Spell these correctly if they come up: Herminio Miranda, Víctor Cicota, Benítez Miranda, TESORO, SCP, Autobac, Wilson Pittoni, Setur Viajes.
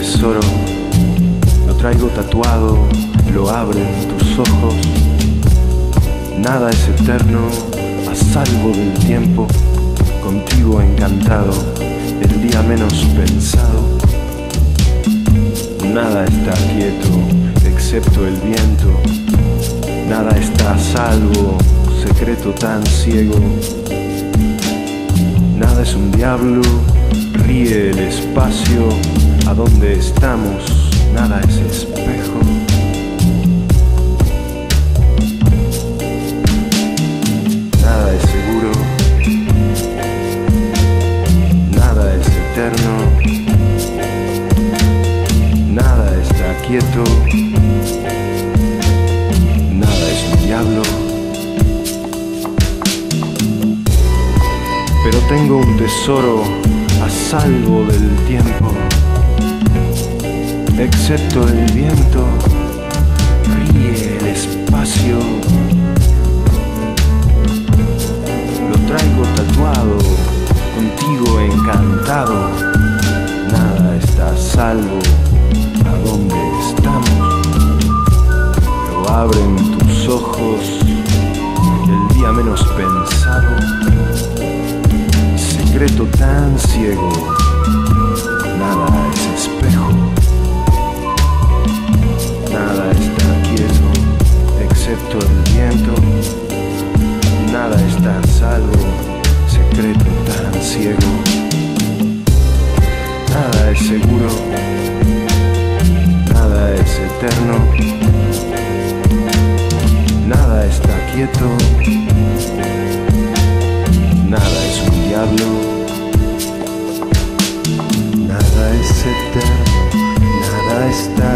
tesoro, lo traigo tatuado, lo abren tus ojos. Nada es eterno, a salvo del tiempo, contigo encantado, el día menos pensado. Nada está quieto, excepto el viento. Nada está a salvo, secreto tan ciego. Nada es un diablo, ríe el espacio. ¿A dónde estamos? Nada es espejo. Nada es seguro. Nada es eterno. Nada está quieto. Nada es un diablo. Pero tengo un tesoro a salvo del tiempo, excepto el viento, ríe el espacio. Lo traigo tatuado, contigo encantado. Nada está a salvo, ¿a dónde estamos? Lo abren tus ojos, el día menos pensado. Secreto tan ciego, nada es espejo, nada está quieto, excepto el viento, nada está a salvo, secreto tan ciego, nada es seguro, nada es eterno, nada está quieto, nada es un diablo. Nada es eterno, nada está